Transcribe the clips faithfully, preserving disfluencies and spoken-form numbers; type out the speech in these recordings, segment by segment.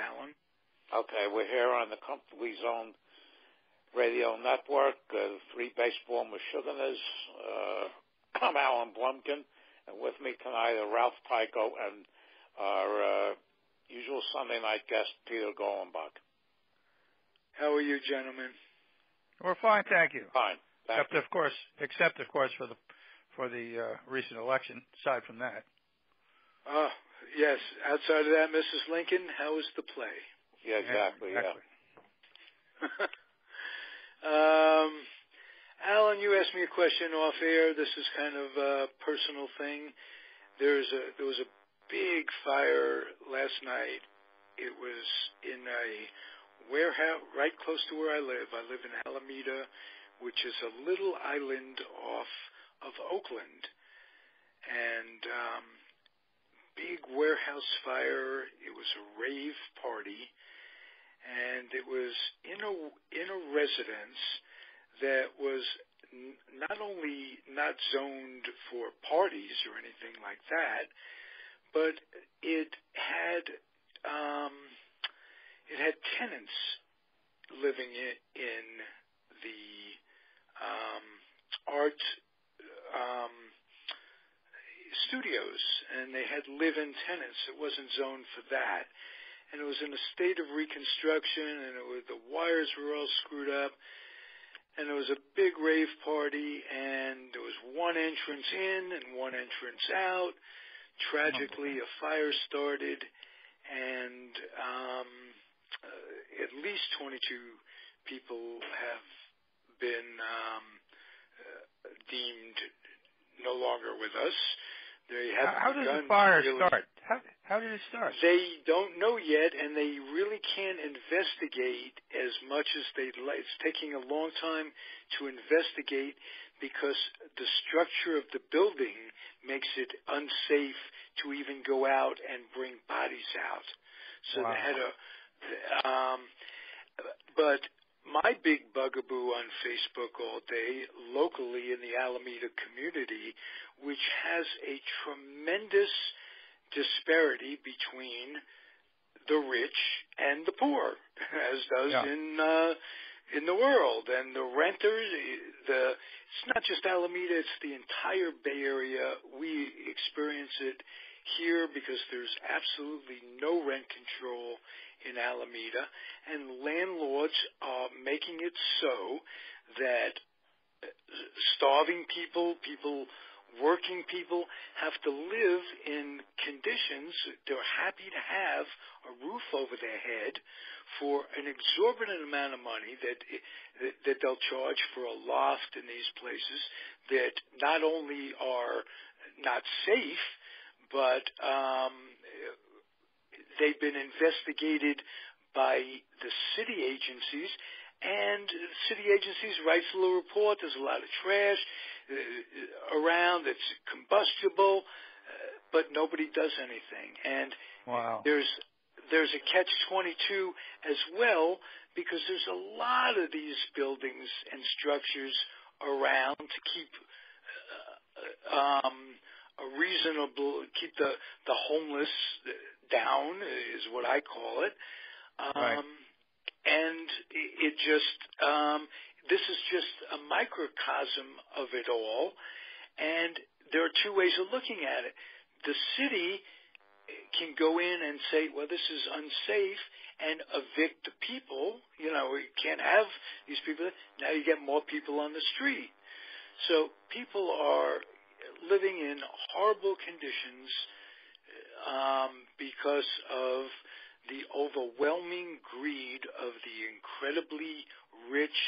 Alan. Okay, we're here on the Comfortably Zoned Radio Network. Uh, three baseball Michiganders. Uh, I'm Alan Blumkin, and with me tonight are Ralph Tyko and our uh, usual Sunday night guest, Peter Golenbock. How are you, gentlemen? We're fine, thank you. Fine, thank except you. of course, except of course for the for the uh, recent election. Aside from that, uh, yes. Outside of that, Missus Lincoln, how is the play? Yeah, exactly. Yeah. Exactly. Yeah. um, Alan, you asked me a question off air. This is kind of a personal thing. There's a there was a big fire last night. It was in a warehouse right close to where I live. I live in Alameda, which is a little island off of Oakland, and um, big warehouse fire. It was a rave party, and it was in a in a residence that was n- not only not zoned for parties or anything like that, but it had. Um, It had tenants living in, in the um, art um, studios, and they had live-in tenants. It wasn't zoned for that. And it was in a state of reconstruction, and it was, the wires were all screwed up. And it was a big rave party, and there was one entrance in and one entrance out. Tragically, a fire started, and... Um, Uh, at least twenty-two people have been um, uh, deemed no longer with us. They have how, how did the fire really start? How, how did it start? They don't know yet, and they really can't investigate as much as they'd like. It's taking a long time to investigate because the structure of the building makes it unsafe to even go out and bring bodies out. So wow. They had a... Um, but my big bugaboo on Facebook all day, locally in the Alameda community, which has a tremendous disparity between the rich and the poor, as does yeah. in uh, in the world. And the renters, the it's not just Alameda, it's the entire Bay Area. We experience it here because there's absolutely no rent control in Alameda, and landlords are making it so that starving people, people, working people have to live in conditions they're happy to have a roof over their head for an exorbitant amount of money that that they'll charge for a loft in these places that not only are not safe, but um, they've been investigated by the city agencies, and city agencies write a little report. There's a lot of trash uh, around that's combustible, uh, but nobody does anything. And wow. there's there's a catch twenty-two as well because there's a lot of these buildings and structures around to keep uh, um, a reasonable keep the the homeless down is what I call it, um, right. and it just um, this is just a microcosm of it all, and there are two ways of looking at it. The city can go in and say, well, this is unsafe, and evict the people. You know, we can't have these people. Now you get more people on the street, so people are living in horrible conditions. Um, because of the overwhelming greed of the incredibly rich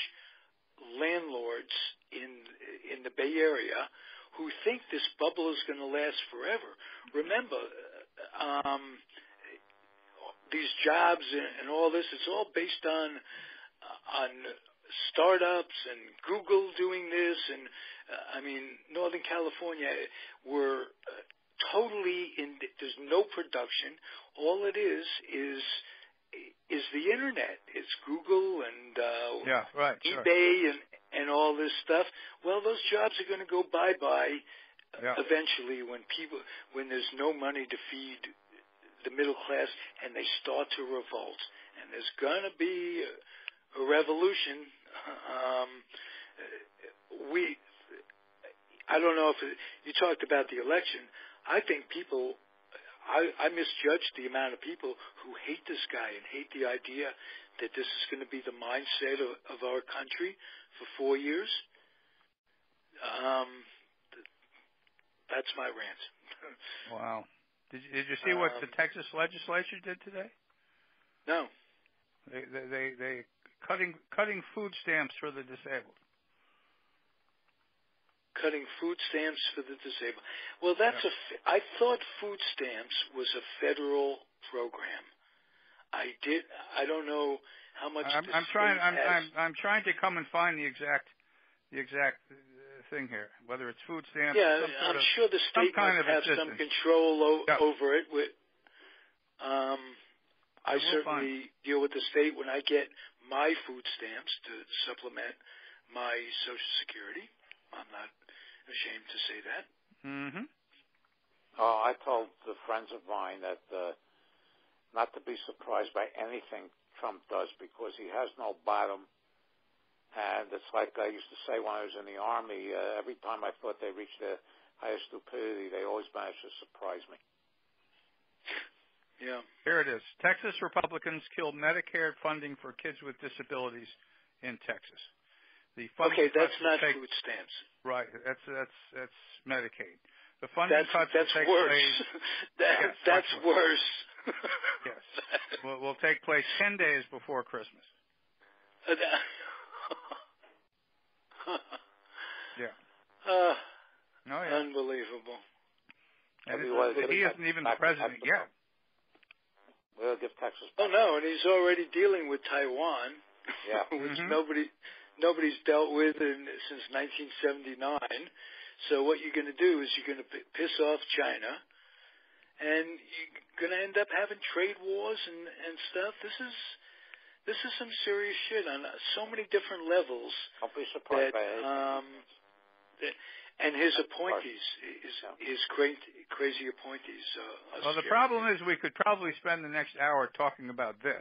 landlords in in the Bay Area who think this bubble is going to last forever. Remember, um, these jobs and, and all this, it's all based on, on startups and Google doing this. And, uh, I mean, Northern California were... Uh, Totally, in, there's no production. All it is is is the internet. It's Google and uh, yeah, right, eBay sure. and, and all this stuff. Well, those jobs are going to go bye bye yeah. eventually when people when there's no money to feed the middle class, and they start to revolt. And there's going to be a, a revolution. Um, we, I don't know if it, you talked about the election. I think people, I, I misjudged the amount of people who hate this guy and hate the idea that this is going to be the mindset of, of our country for four years. Um, that's my rant. Wow. Did you, did you see what um, the Texas legislature did today? No. They they they, they cutting cutting food stamps for the disabled. Cutting food stamps for the disabled. Well, that's yeah. a. I thought food stamps was a federal program. I did. I don't know how much. I'm, I'm trying. I'm, I'm I'm trying to come and find the exact the exact. thing here, whether it's food stamps. Yeah, I'm of, sure the state kind must have assistance. some control o- yeah. over it. With, um, I we'll certainly deal with the state when I get my food stamps to supplement my Social Security. I'm not ashamed to say that. Mm-hmm. Oh, I told the friends of mine that uh, not to be surprised by anything Trump does because he has no bottom. And it's like I used to say when I was in the Army, uh, every time I thought they reached their highest stupidity, they always managed to surprise me. Yeah. Here it is. Texas Republicans killed Medicare funding for kids with disabilities in Texas. The funding okay, that's not take, food stamps. Right. That's that's that's Medicaid. The funding that's, cuts that's will take worse. place. that, yes, that's worse. yes. Will, will take place ten days before Christmas. Uh, that, yeah. Uh, no, yeah. Unbelievable. And and he isn't even the president yet. We'll give Texas. Back. Oh no, and he's already dealing with Taiwan, yeah. which mm-hmm. nobody, nobody's dealt with in, since nineteen seventy-nine. So what you're going to do is you're going to piss off China, and you're going to end up having trade wars and, and stuff. This is. This is some serious shit on so many different levels. I'll be surprised that, by it. Um, that, and his appointees, his, his great, crazy appointees. Uh, well, the problem is we could probably spend the next hour talking about this.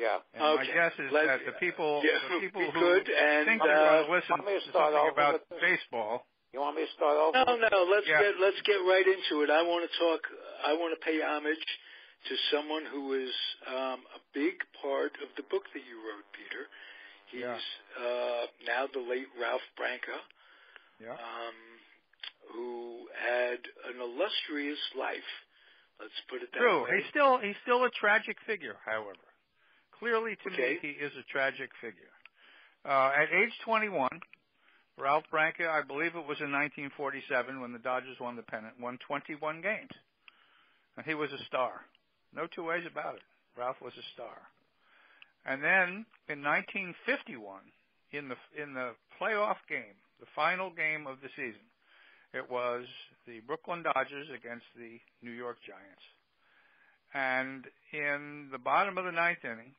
Yeah. And okay. my guess is Let, that the people, yeah, the people who could, and, think they uh, want to listen to something about baseball. You want me to start off? No, no. Let's yeah. get let's get right into it. I want to talk. I want to pay homage to someone who is um, a big part of the book that you wrote, Peter. He's yeah. uh, now the late Ralph Branca, yeah. um, who had an illustrious life. Let's put it that True. way. True. He's still, he's still a tragic figure, however. Clearly to okay. me, he is a tragic figure. Uh, at age twenty-one, Ralph Branca, I believe it was in nineteen forty-seven when the Dodgers won the pennant, won twenty-one games. And he was a star. No two ways about it. Ralph was a star. And then in nineteen fifty-one, in the in the playoff game, the final game of the season, it was the Brooklyn Dodgers against the New York Giants. And in the bottom of the ninth inning,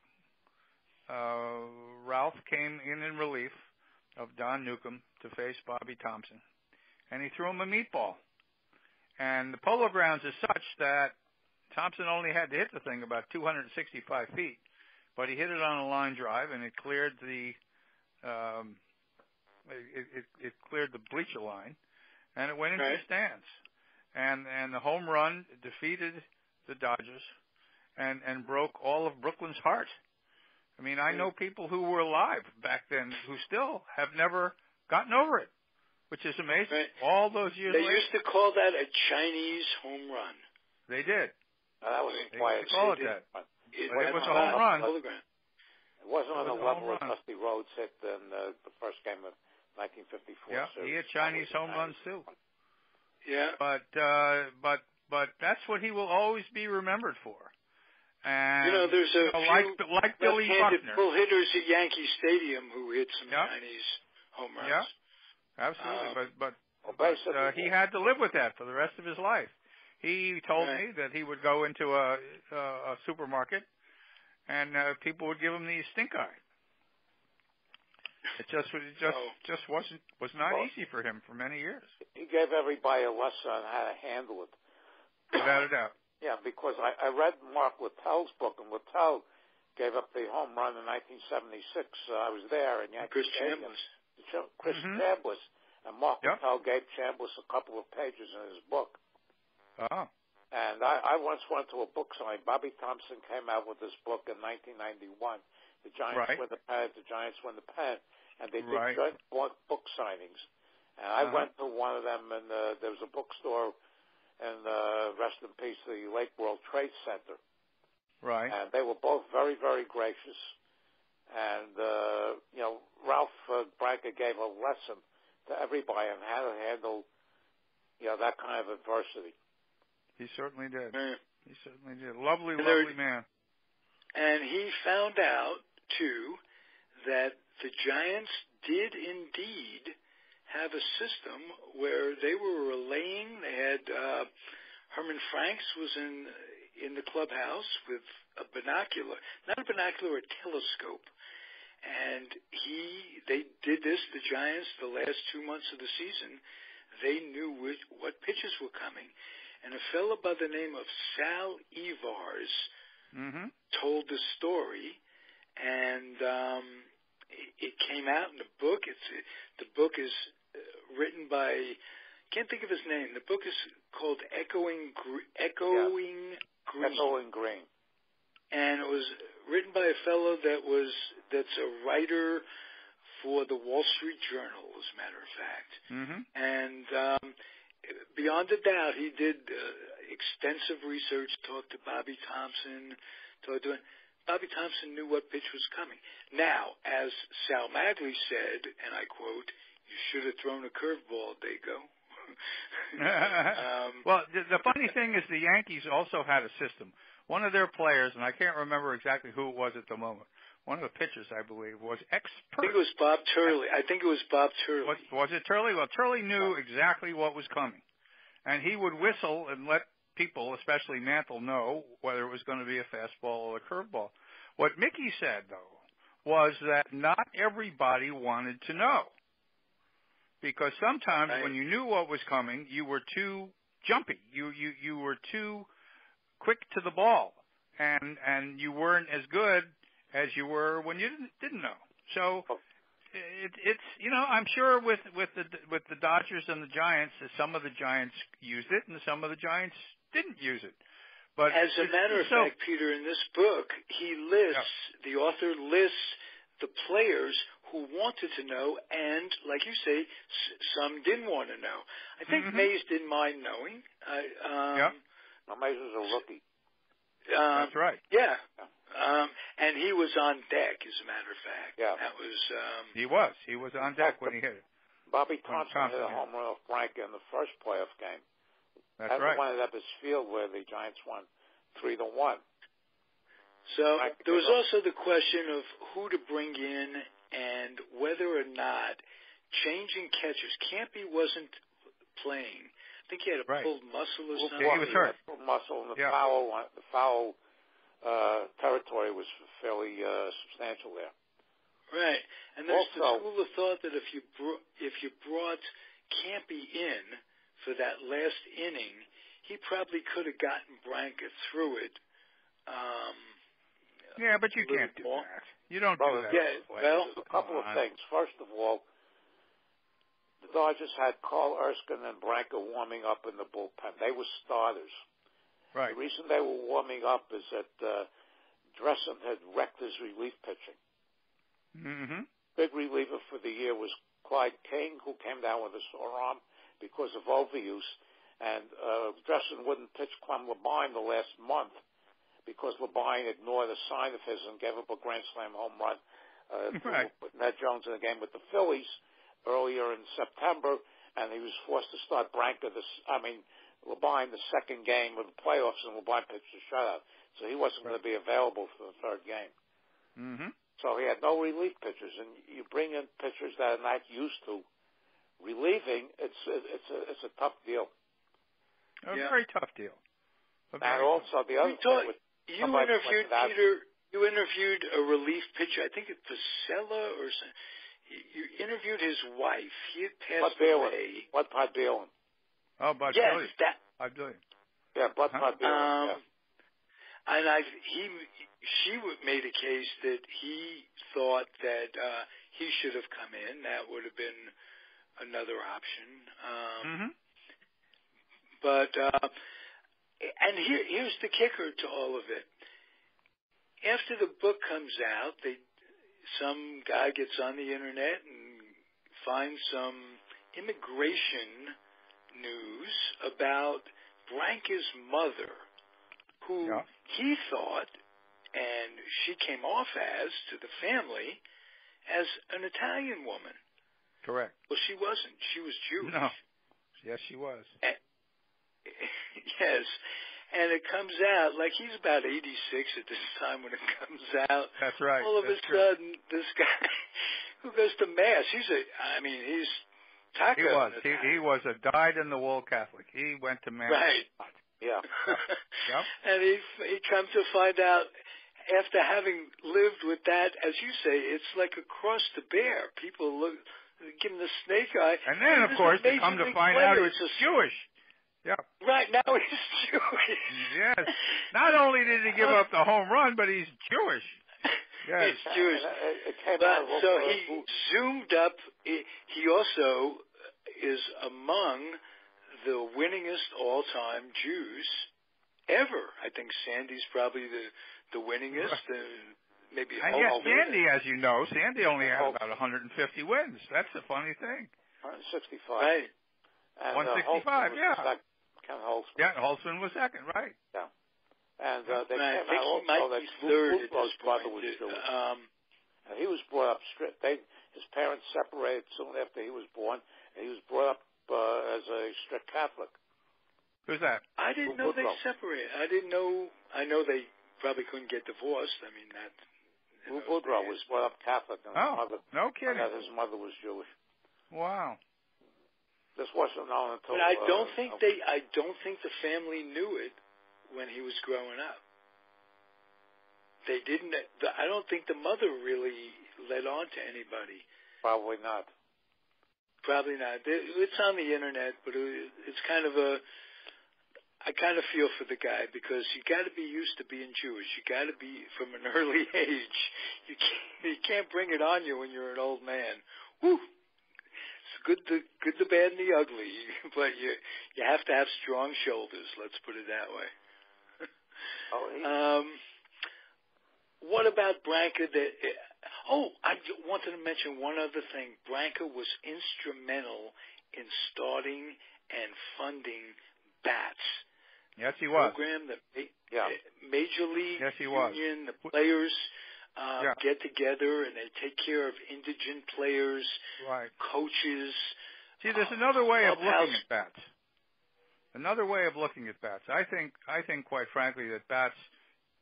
uh, Ralph came in in relief of Don Newcomb to face Bobby Thomson, and he threw him a meatball. And the polo grounds is such that Thomson only had to hit the thing about two hundred sixty-five feet, but he hit it on a line drive, and it cleared the um, it, it, it cleared the bleacher line, and it went into right. the stands. And and the home run defeated the Dodgers, and, and broke all of Brooklyn's heart. I mean, I know people who were alive back then who still have never gotten over it, which is amazing. Right. All those years they later, used to call that a Chinese home run. They did. No, that wasn't quite call it that. It, it, it was a home run. It wasn't on the level of Dusty Rhodes hit in uh, the first game of nineteen fifty-four. Yeah, so he had Chinese home runs too. Yeah, but uh, but but that's what he will always be remembered for. And you know, there's a you know, like, few like Billy Buckner, full hitters at Yankee Stadium who hit some yeah. Chinese home runs. Yeah, absolutely. Um, but but, well, but uh, he had to live with that for the rest of his life. He told right. me that he would go into a, a supermarket and uh, people would give him the stink eye. It just it just oh. just wasn't was not well, easy for him for many years. He gave everybody a lesson on how to handle it. Without a doubt. Yeah, because I, I read Mark Littell's book, and Littell gave up the home run in nineteen seventy-six. Uh, I was there. And Chris Chambliss. Chris mm-hmm. Chambliss. And Mark yep. Littell gave Chambliss a couple of pages in his book. Oh. And I, I once went to a book signing. Bobby Thomson came out with this book in nineteen ninety-one. The Giants right. win the pennant. The Giants win the pennant. And they did right. joint book signings. And I uh-huh. went to one of them, and uh, there was a bookstore in, uh, rest in peace, the Lake World Trade Center. Right. And they were both very, very gracious. And, uh, you know, Ralph uh, Branca gave a lesson to everybody on how to handle, you know, that kind of adversity. He certainly did. Uh, he certainly did. Lovely, lovely man. And he found out, too, that the Giants did indeed have a system where they were relaying. They had uh, Herman Franks was in in the clubhouse with a binocular, not a binocular, a telescope, and he they did this. The Giants, the last two months of the season, they knew which, what pitches were coming, and a fellow by the name of Sal Ivars mm-hmm. told the story, and um, it, it came out in the book. It's it, the book is written by, can't think of his name. The book is called Echoing Gre- Echoing yeah. Green. Echoing Green, and it was written by a fellow that was that's a writer for the Wall Street Journal, as a matter of fact. Mm-hmm. And um, beyond a doubt, he did uh, extensive research. Talked to Bobby Thomson. Talked to Bobby Thomson knew what pitch was coming. Now, as Sal Magley said, and I quote, "You should have thrown a curveball, Dago." um, well, the, the funny thing is the Yankees also had a system. One of their players, and I can't remember exactly who it was at the moment, one of the pitchers, I believe, was expert. I think it was Bob Turley. I think it was Bob Turley. Was, was it Turley? Well, Turley knew exactly what was coming, and he would whistle and let people, especially Mantle, know whether it was going to be a fastball or a curveball. What Mickey said, though, was that not everybody wanted to know. Because sometimes right. when you knew what was coming, you were too jumpy. You, you, you were too quick to the ball. And and you weren't as good as you were when you didn't, didn't know. So it, it's, you know, I'm sure with, with, the, with the Dodgers and the Giants, some of the Giants used it and some of the Giants didn't use it. But as a matter of so, fact, Peter, in this book, he lists, yeah. the author lists the players who wanted to know, and, like you say, s- some didn't want to know. I think mm-hmm. Mays didn't mind knowing. I, um, yeah. Well, Mays was a rookie. Um, That's right. Yeah. Um, and he was on deck, as a matter of fact. Yeah. That was. Um, he was. He was on deck fact, when he hit it. Bobby Thomson, Thomson hit a home run off Branca in the first playoff game. That's right. One at Ebbets Field where the Giants won three to one. So Branca there was also the question of who to bring in and whether or not changing catchers. Campy wasn't playing. I think he had a right. pulled muscle or something. Yeah, he was hurt. Pulled muscle, and the yeah. foul, the foul uh, territory was fairly uh, substantial there. Right, and there's also, the school of thought that if you br- if you brought Campy in for that last inning, he probably could have gotten Branca through it. Um, yeah, but you can't do more. that. You don't Brother, do that. Yeah, well, there's a couple of things. First of all, the Dodgers had Carl Erskine and Branca warming up in the bullpen. They were starters. Right. The reason they were warming up is that uh, Dressen had wrecked his relief pitching. Mm-hmm. Big reliever for the year was Clyde King, who came down with a sore arm because of overuse. And uh, Dressen wouldn't pitch Clem Labine the last month, because Labine ignored a sign of his and gave up a Grand Slam home run uh, right. to Ned Jones in a game with the Phillies earlier in September, and he was forced to start Branca, this, I mean, Labine the second game of the playoffs, and Labine pitched a shutout. So he wasn't right. going to be available for the third game. Mm-hmm. So he had no relief pitchers, and you bring in pitchers that are not used to relieving, it's, it's, a, it's a tough deal. A yeah. very tough deal. A very and also the other thing with You interviewed, Peter, you interviewed a relief pitcher, I think it's Pacella or something. You interviewed his wife. He had passed away. Bud Beerlin. What Bud Beerlin? Oh, Bud Beerlin. Yes, that. Bud Beerlin. Yeah, Butt Putt Bill. Um, yeah. And I, he, she made a case that he thought that uh, he should have come in. That would have been another option. Um, mm-hmm. But uh, and here, here's the kicker to all of it. After the book comes out, they some guy gets on the internet and finds some immigration news about Branca's mother, who yeah. he thought, and she came off as, to the family, as an Italian woman. Correct. Well, she wasn't. She was Jewish. No. Yes, she was. And, yes. And it comes out, like he's about eighty-six at this time when it comes out. That's right. All of That's a sudden, true. This guy who goes to Mass, he's a, I mean, he's Tyko. He was. He, he was a dyed-in-the-wool Catholic. He went to Mass. Right. Yeah. Yep. And he, he comes to find out, after having lived with that, as you say, it's like a cross to bear. People look, give him the snake eye. And then, and of course, they come to find out it's a, Jewish. Yeah. Right, now he's Jewish. Yes. Not only did he give up the home run, but he's Jewish. Yes. He's Jewish. But, so he zoomed up. He also is among the winningest all-time Jews ever. I think Sandy's probably the, the winningest. The, maybe and yes, Sandy, as you know, Sandy only had about one hundred fifty wins. That's the funny thing. one hundred sixty-five. Right. And, one sixty-five, uh, yeah. Ken Holtzman. Yeah, Holtzman was second, right? Yeah, and uh, they Man, came I out also that Buffalo's brother was Jewish. Um, and he was brought up strict. They, his parents separated soon after he was born, and he was brought up uh, as a strict Catholic. Who's that? I didn't Who, know Woodrow. They separated. I didn't know. I know they probably couldn't get divorced. I mean that. You know, Woodrow was brought up Catholic, and oh, his mother. No kidding. And his mother was Jewish. Wow. This wasn't known until. But I don't uh, think uh, they. I don't think the family knew it when he was growing up. They didn't. I don't think the mother really led on to anybody. Probably not. Probably not. It's on the internet, but it's kind of a. I kind of feel for the guy because you got to be used to being Jewish. You got to be from an early age. You can't, you can't bring it on you when you're an old man. Woo. Good, the good, the bad, and the ugly, but you you have to have strong shoulders. Let's put it that way. um, what about Branca? That oh, I wanted to mention one other thing. Branca was instrumental in starting and funding BATS. Yes, he was. Program that yeah. Major League yes, he was. Union, the players. Um, yeah. Get together and they take care of indigent players, right. coaches. See, there's um, another way of looking at BATS. Another way of looking at BATS. I think, I think, quite frankly, that BATS,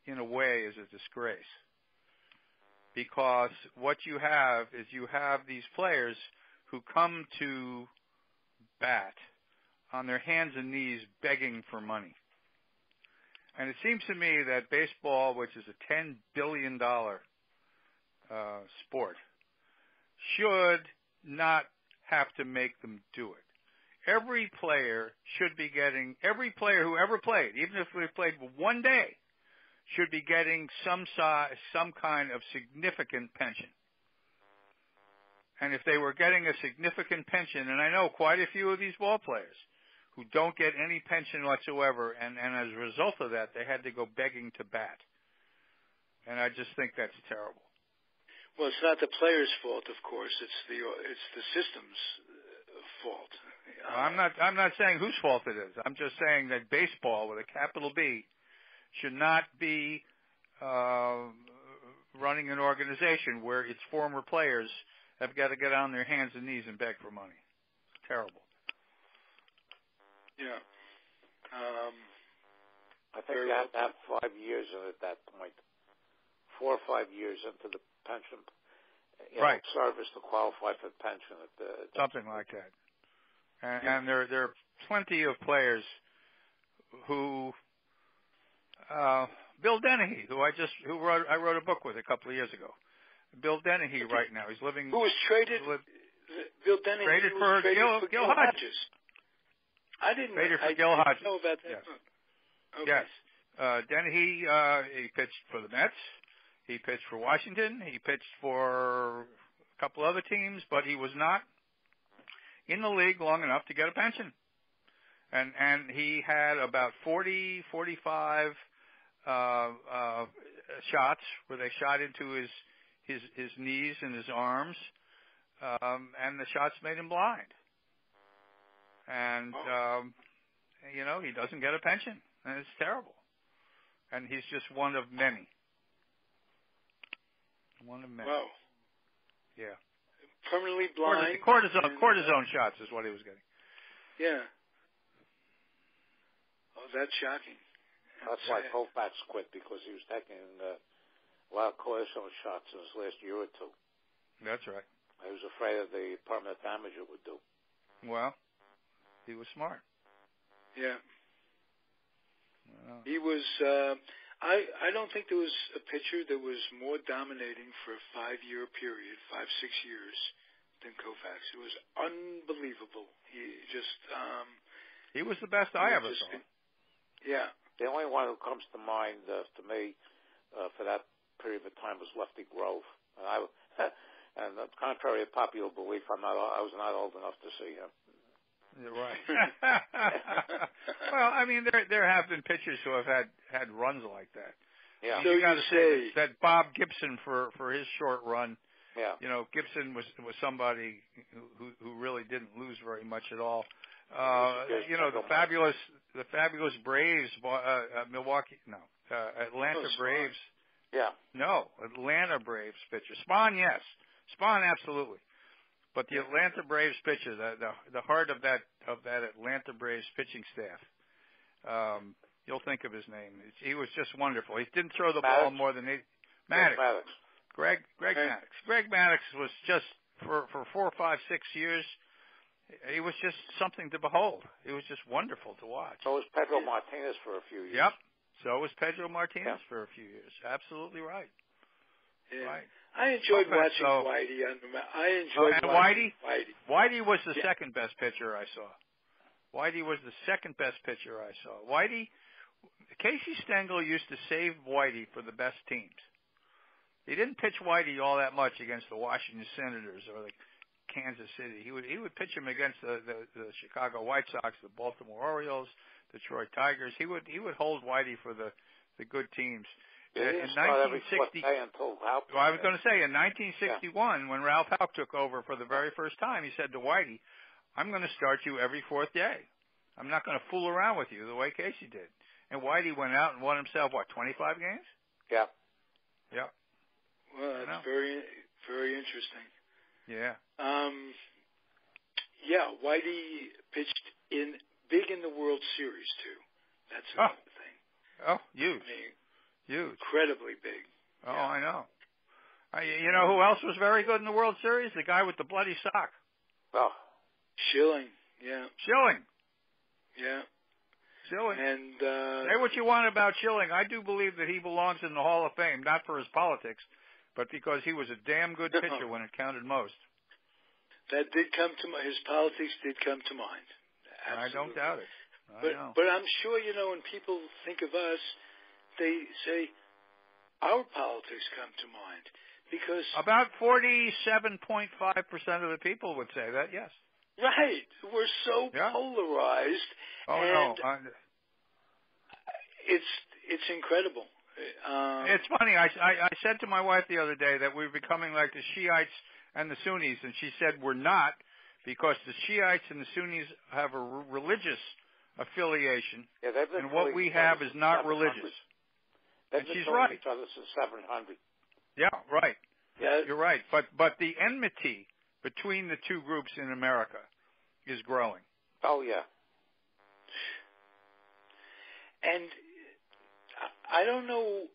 in a way, is a disgrace because what you have is you have these players who come to BAT on their hands and knees begging for money. And it seems to me that baseball, which is a ten billion dollars uh, sport, should not have to make them do it. Every player should be getting, every player who ever played, even if they've played one day, should be getting some size, some kind of significant pension. And if they were getting a significant pension, and I know quite a few of these ball players, who don't get any pension whatsoever, and, and as a result of that, they had to go begging to bat. And I just think that's terrible. Well, it's not the players' fault, of course. It's the it's the system's fault. Well, I'm not I'm not saying whose fault it is. I'm just saying that baseball, with a capital B, should not be uh, running an organization where its former players have got to get on their hands and knees and beg for money. It's terrible. Yeah. Um, I think you have to have five years in at that point, four or five years into the pension you know, right. service to qualify for pension. At the, at Something like that. And, yeah. and there, there are plenty of players who, uh, Bill Denehy, who I just who wrote, I wrote a book with a couple of years ago. Bill Denehy okay. right now, he's living. Who was traded? Li- Bill Denehy traded for Gil, Gil Hodges. Hodges. I didn't know, I didn't know about that. Yes. Okay. Yes. Uh, Denehy, uh, he pitched for the Mets. He pitched for Washington. He pitched for a couple other teams, but he was not in the league long enough to get a pension. And and he had about forty, forty-five uh, uh, shots where they shot into his his, his knees and his arms, um, and the shots made him blind. And, um, you know, he doesn't get a pension, and it's terrible. And he's just one of many. One of many. Wow. Yeah. Permanently blind. Cortisone, and, cortisone uh, shots is what he was getting. Yeah. Oh, that's shocking. That's, that's why Koufax quit, because he was taking uh, a lot of cortisone shots in his last year or two. That's right. He was afraid of the permanent damage it would do. Well, he was smart. Yeah. Wow. He was, uh, I, I don't think there was a pitcher that was more dominating for a five-year period, five, six years, than Koufax. It was unbelievable. He just... Um, he was the best I ever saw. Yeah. The only one who comes to mind uh, to me uh, for that period of time was Lefty Grove. And, I, and contrary to popular belief, I'm not, I was not old enough to see him. You're right. Well, I mean, there there have been pitchers who have had, had runs like that. Yeah. So you got to say that Bob Gibson for, for his short run. Yeah. You know, Gibson was was somebody who who really didn't lose very much at all. Uh, you know, the fabulous the fabulous Braves, uh, uh, Milwaukee, no, uh, Atlanta oh, Braves. Yeah. No, Atlanta Braves pitcher Spahn, yes, Spahn, absolutely. But the Atlanta Braves pitcher, the, the the heart of that of that Atlanta Braves pitching staff, um, you'll think of his name. It's, he was just wonderful. He didn't throw the Maddux. ball more than eight. Maddux. Maddux. Greg Greg hey. Maddux. Greg Maddux was just for, for four, five, six years. He was just something to behold. It was just wonderful to watch. So was Pedro Martinez for a few years. Yep. So was Pedro Martinez yeah. for a few years. Absolutely right. Yeah. Right. I enjoyed okay, watching so, Whitey. I enjoyed and watching Whitey. Whitey was the yeah. second best pitcher I saw. Whitey was the second best pitcher I saw. Whitey, Casey Stengel used to save Whitey for the best teams. He didn't pitch Whitey all that much against the Washington Senators or the Kansas City. He would he would pitch him against the, the, the Chicago White Sox, the Baltimore Orioles, Detroit Tigers. He would he would hold Whitey for the, the good teams. Yeah, in nineteen sixty, well, I was going to say in nineteen sixty-one, yeah. when Ralph Houck took over for the very first time, he said to Whitey, "I'm going to start you every fourth day. I'm not going to fool around with you the way Casey did." And Whitey went out and won himself what, twenty-five games? Yeah, yeah. Well, that's very, very interesting. Yeah. Um. Yeah, Whitey pitched in big in the World Series too. That's another oh. thing. Oh, you. I mean, Huge. Incredibly big. Oh, yeah. I know. I, you know who else was very good in the World Series? The guy with the bloody sock. Oh. Schilling, yeah. Schilling. Yeah. Schilling. And, uh, say what you want about Schilling. I do believe that he belongs in the Hall of Fame, not for his politics, but because he was a damn good pitcher when it counted most. That did come to my, his politics did come to mind. Absolutely. I don't doubt it. I but, know. But I'm sure, you know, when people think of us, they say our politics come to mind because about forty-seven point five percent of the people would say that. Yes, right. We're so yeah. polarized. Oh and no, I'm... it's it's incredible. Um, it's funny. I, I I said to my wife the other day that we're becoming like the Shiites and the Sunnis, and she said we're not, because the Shiites and the Sunnis have a r- religious affiliation, yeah, and what we have is not religious. They've and been she's right. Each other since seven hundred. Yeah, right. Yeah. You're right. But but the enmity between the two groups in America is growing. Oh, yeah. And I don't know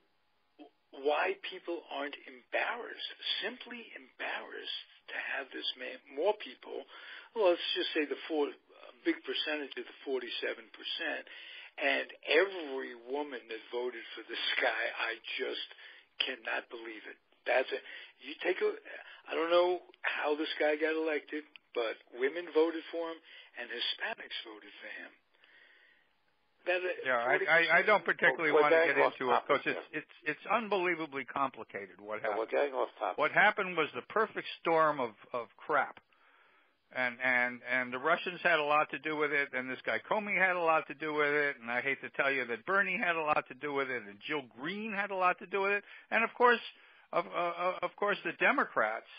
why people aren't embarrassed, simply embarrassed to have this man, more people, well, let's just say the four, a big percentage of the forty-seven percent, and every woman that voted for this guy, I just cannot believe it. That's it. You take a, I don't know how this guy got elected, but women voted for him, and Hispanics voted for him. Yeah, I, I, I don't particularly well, want to get into it because it's, yeah. it's it's unbelievably complicated what happened. Yeah, we're off topic. What happened was the perfect storm of, of crap, and and and the Russians had a lot to do with it, and this guy Comey had a lot to do with it, and I hate to tell you that Bernie had a lot to do with it, and Jill Green had a lot to do with it, and of course, of uh, of course, the Democrats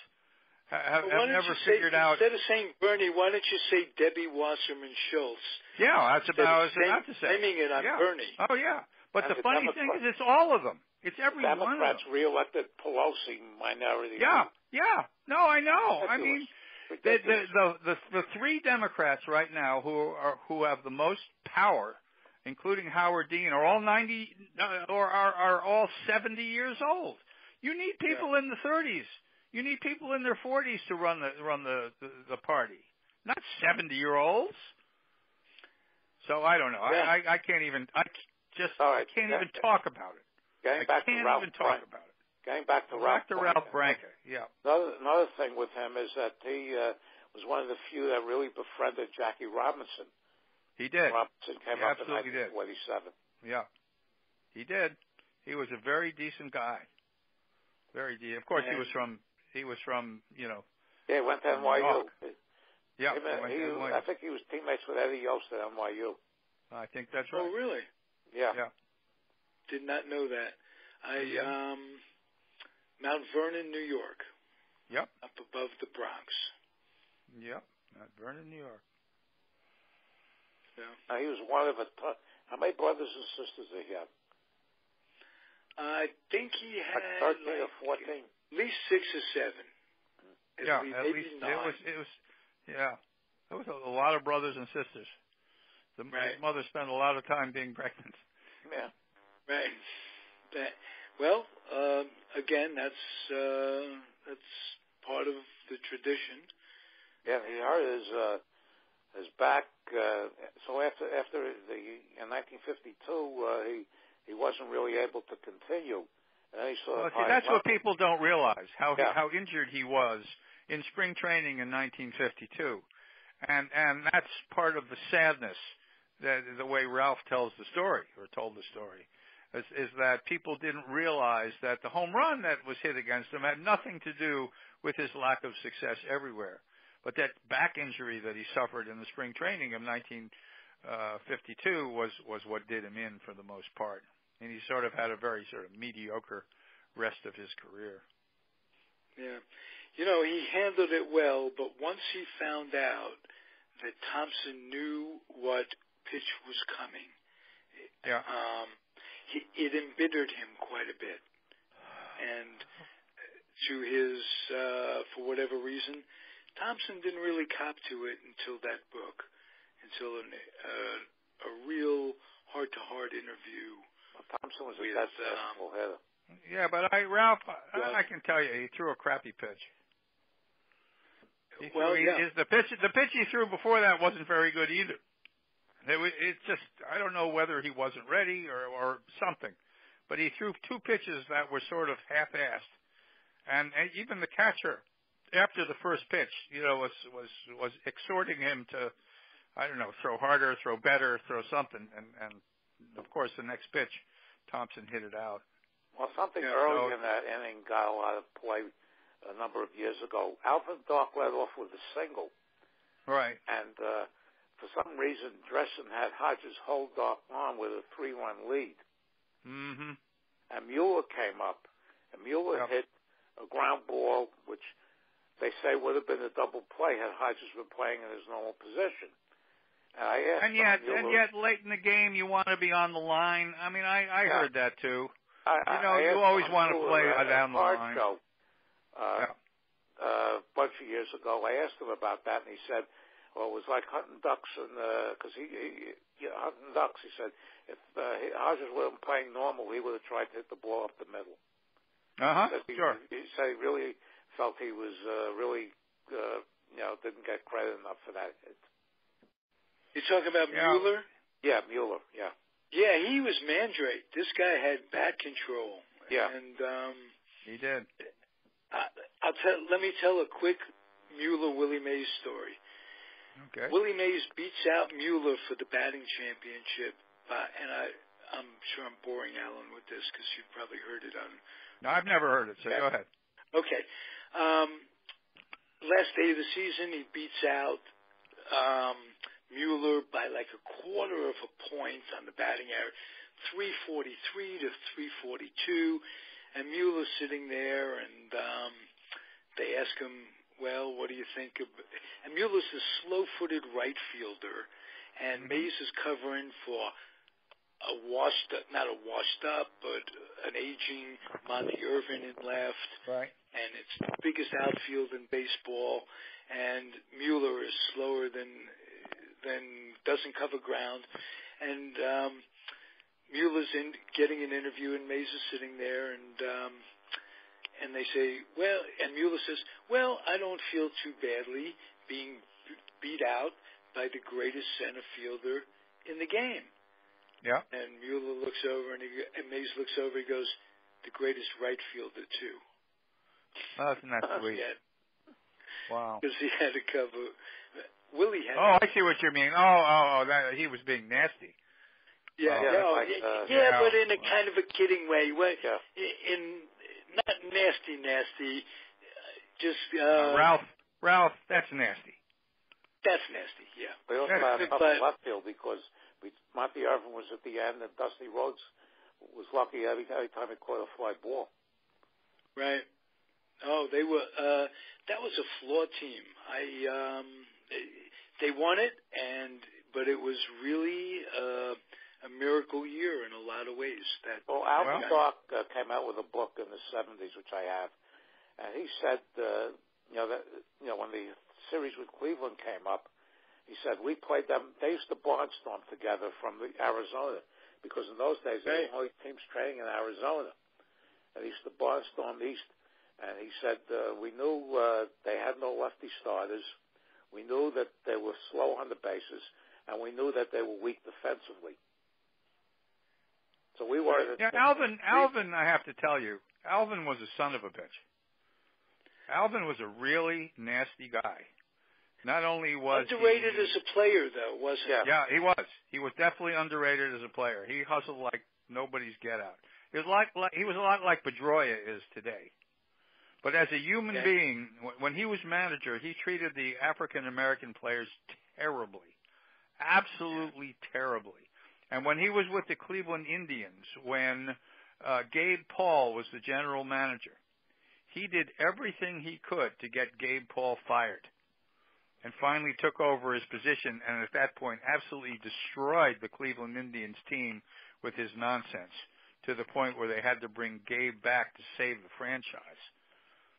have, have never say, figured out. Instead of saying Bernie, why don't you say Debbie Wasserman Schultz? Yeah, that's about I was about to say. Blaming it on yeah. Bernie. Oh, yeah. But the, the funny Democrats, thing is it's all of them. It's every one of them. Democrats reelected Pelosi minority. Yeah, yeah. No, I know. I mean, the, the, the, the, the three Democrats right now who are who have the most power, including Howard Dean, are all ninety uh, or are, are all seventy years old. You need people yeah. in the thirties. You need people in their forties to run the run the, the, the party, not seventy-year-olds. So I don't know. Yeah. I, I I can't even. I just right. I can't yeah. even talk about it. Going I back can't to Ralph even Branca. talk about it. Going back to Ralph, back to Ralph Branca. Branca. Yeah. Another, another thing with him is that he uh, was one of the few that really befriended Jackie Robinson. He did. Robinson came he up in nineteen forty-seven. Yeah, he did. He was a very decent guy. Very decent. Of course, and he was from. He was from, you know. Yeah, he went to N Y U. Yeah, he, he, I think he was teammates with Eddie Yost at N Y U. I think that's right. Oh, really? Yeah. yeah. Did not know that. I um, Mount Vernon, New York. Yep. Up above the Bronx. Yep. Mount Vernon, New York. Yeah. Now, he was one of a ton. How many brothers and sisters did he have? I think he had like thirteen like, or fourteen. At least six or seven. At yeah, least, at maybe least nine. It was. It was. Yeah, there was a, a lot of brothers and sisters. The right. mother spent a lot of time being pregnant. Yeah. Right. That, well, uh, again, that's uh, that's part of the tradition. Yeah, he hurt his uh, his back. Uh, so after after the in nineteen fifty-two, uh, he he wasn't really able to continue. Well, see, that's what people don't realize, how yeah. he, how injured he was in spring training in nineteen fifty-two. And and that's part of the sadness, that the way Ralph tells the story, or told the story, is, is that people didn't realize that the home run that was hit against him had nothing to do with his lack of success everywhere. But that back injury that he suffered in the spring training of nineteen fifty-two was, was what did him in for the most part. And he sort of had a very sort of mediocre rest of his career. Yeah. You know, he handled it well, but once he found out that Thomson knew what pitch was coming, yeah. um, he, it embittered him quite a bit. And to his, uh, for whatever reason, Thomson didn't really cop to it until that book, until an, uh, a real heart-to-heart interview. Thomson was a successful hitter. Yeah, but I, Ralph, I, I can tell you, he threw a crappy pitch. He well, threw, yeah. he, his, the pitch, the pitch he threw before that wasn't very good either. It was, it's just, I don't know whether he wasn't ready or, or something, but he threw two pitches that were sort of half-assed, and, and even the catcher, after the first pitch, you know, was was was exhorting him to, I don't know, throw harder, throw better, throw something, and and. Of course, the next pitch, Thomson hit it out. Well, something yeah, early so. in that inning got a lot of play a number of years ago. Alvin Dark led off with a single. Right. And uh, for some reason, Dressen had Hodges hold Dark on with a three-run lead. Mm-hmm. And Mueller came up. And Mueller yep. hit a ground ball, which they say would have been a double play had Hodges been playing in his normal position. Uh, yes, and yet, and yet, late in the game, you want to be on the line. I mean, I, I yeah. heard that too. I, I, you know, I you always want to play uh, down the line. Show, uh, yeah. uh, a bunch of years ago, I asked him about that, and he said, "Well, it was like hunting ducks, and because uh, he, he you know, hunting ducks." He said, "If uh, Hodges wasn't playing normal, he would have tried to hit the ball up the middle." Uh huh. Sure. He said he really felt he was uh, really, uh, you know, didn't get credit enough for that. It, You're talking about yeah. Mueller? Yeah, Mueller, yeah. Yeah, he was Mandrake. This guy had bat control. Yeah. And, um, he did. I, I'll tell, let me tell a quick Mueller-Willie Mays story. Okay. Willie Mays beats out Mueller for the batting championship uh, and I, I'm sure I'm boring Alan with this because you've probably heard it on... No, I've never heard it, so okay. Go ahead. Okay. Um, last day of the season, he beats out um, Mueller by like a quarter of a point on the batting average, three forty-three to three forty-two, and Mueller's sitting there, and um, they ask him, well, what do you think of... And Mueller's a slow-footed right fielder, and Mays is covering for a washed-up, not a washed-up, but an aging Monty Irvin in left. Right. And it's the biggest outfield in baseball, and Mueller is slower than, than doesn't cover ground. And um, Mueller's in, getting an interview, and Mays is sitting there, and um, and they say, well, and Mueller says, well, I don't feel too badly being beat out by the greatest center fielder in the game. Yeah. And Mueller looks over, and, he, and Mays looks over, he goes, the greatest right fielder, too. Oh, isn't that sweet? Yeah. Wow. Because he had to cover. Willie had Oh, to cover. I see what you mean. Oh, oh, oh that, he was being nasty. Yeah, oh, yeah, no, like, uh, yeah, yeah, but in a kind of a kidding way. Well, yeah. In not nasty, nasty, just... Uh, uh, Ralph, Ralph, that's nasty. That's nasty, yeah. We also had a tough left field because we, Monty Irvin was at the end and Dusty Rhodes was lucky every, every time he caught a fly ball. Right. Oh, they were uh, – that was a flawed team. I um, they, they won it, and but it was really uh, a miracle year in a lot of ways. That well, Al well. Stark uh, came out with a book in the seventies, which I have, and he said uh, you know that you know when the – series with Cleveland came up, he said, we played them, they used to barnstorm together from the Arizona, because in those days, they were the only teams training in Arizona. And he used to barnstorm east, and he said, uh, we knew uh, they had no lefty starters, we knew that they were slow on the bases, and we knew that they were weak defensively. So we were... Yeah, Alvin, Alvin, I have to tell you, Alvin was a son of a bitch. Alvin was a really nasty guy. Not only was underrated he, as a player, though, wasn't he? Yeah, he was. He was definitely underrated as a player. He hustled like nobody's get out. He was like, like he was a lot like Pedroia is today. But as a human okay. being, when he was manager, he treated the African American players terribly, absolutely yeah. terribly. And when he was with the Cleveland Indians, when uh, Gabe Paul was the general manager, he did everything he could to get Gabe Paul fired and finally took over his position and at that point absolutely destroyed the Cleveland Indians team with his nonsense to the point where they had to bring Gabe back to save the franchise.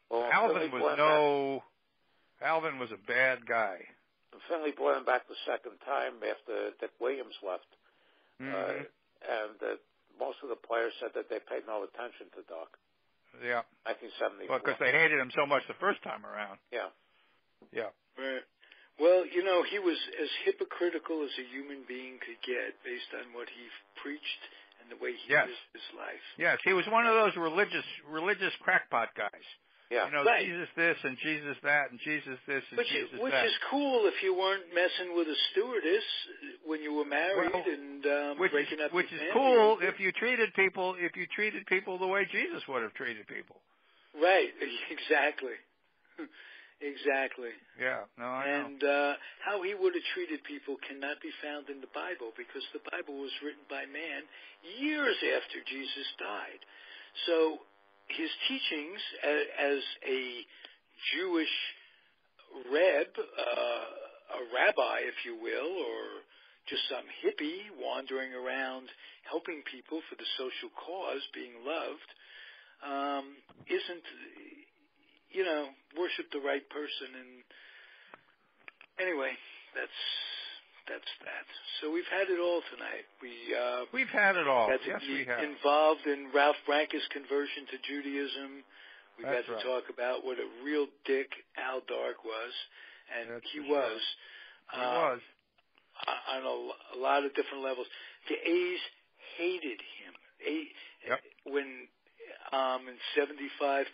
Well, Alvin Finley was no – Alvin was a bad guy. Finley brought him back the second time after Dick Williams left. Mm-hmm. uh, and uh, most of the players said that they paid no attention to Doc. Yeah. nineteen seventy-four. Well, because they hated him so much the first time around. Yeah. Yeah. Right. Well, you know, he was as hypocritical as a human being could get based on what he preached and the way he yes. lived his life. Yes, he was one of those religious religious crackpot guys. Yeah. You know, right. Jesus this and Jesus that and Jesus this and which Jesus is, which that. Which is cool if you weren't messing with a stewardess when you were married well, and um, which breaking is, up Which is family. Cool if you treated people if you treated people the way Jesus would have treated people. Right. Exactly. exactly. Yeah. No, I and, know. And uh, how he would have treated people cannot be found in the Bible because the Bible was written by man years after Jesus died. So his teachings as a Jewish reb, uh, a rabbi, if you will, or just some hippie wandering around helping people for the social cause, being loved, um, isn't, you know, worship the right person. And anyway, that's that's that. So we've had it all tonight. We, uh, we've had it all. Yes, we have. Involved in Ralph Branca's conversion to Judaism. We've had to right. talk about what a real dick Al Dark was. And That's he was. Right. He um, was. On a, a lot of different levels. The A's hated him. A, yep. When um, in seventy-five,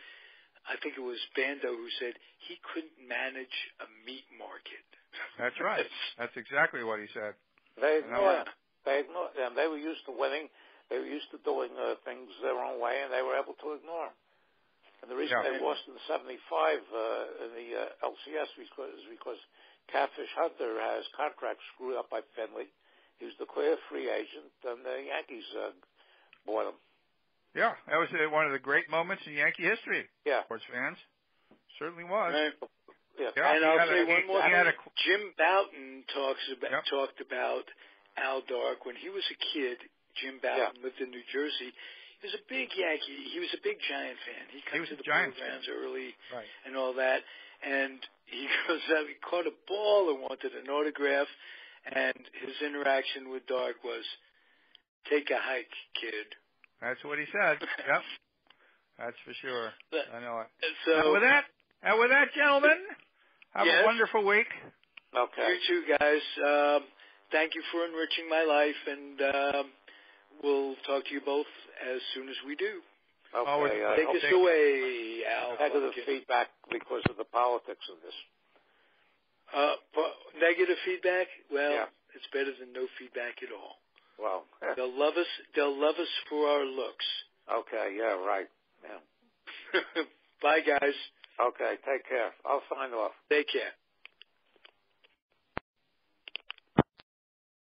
I think it was Bando who said he couldn't manage a meat market. That's right. That's exactly what he said. They, yeah. They ignored them. They were used to winning. They were used to doing uh, things their own way, and they were able to ignore them. And the reason yeah. they lost in seventy-five uh, in the uh, L C S because, is because Catfish Hunter has contract screwed up by Finley. He was the clear free agent, and the Yankees uh, bought him. Yeah, that was one of the great moments in Yankee history. Yeah, sports fans certainly was. And, yeah. Yeah, and I'll say a, one more thing. Jim Bouton talks about yep. talked about Al Dark when he was a kid. Jim Bouton yeah. lived in New Jersey. He was a big Yankee. He was a big Giant fan. He comes he to the Giants early right. and all that. And he goes out. He caught a ball and wanted an autograph. And his interaction with Dark was, "Take a hike, kid." That's what he said. Yep, that's for sure. But, I know it. So and with that, and with that, gentlemen, have yes. a wonderful week. Okay. You too, guys. Um, thank you for enriching my life, and um, we'll talk to you both as soon as we do. Okay. Always, uh, take us away, Al. Negative feedback because of the politics of this. Uh, negative feedback? Well, yeah. it's better than no feedback at all. Well, yeah. they'll love us. They'll love us for our looks. Okay. Yeah. Right. Yeah. Bye, guys. Okay. Take care. I'll sign off. Take care.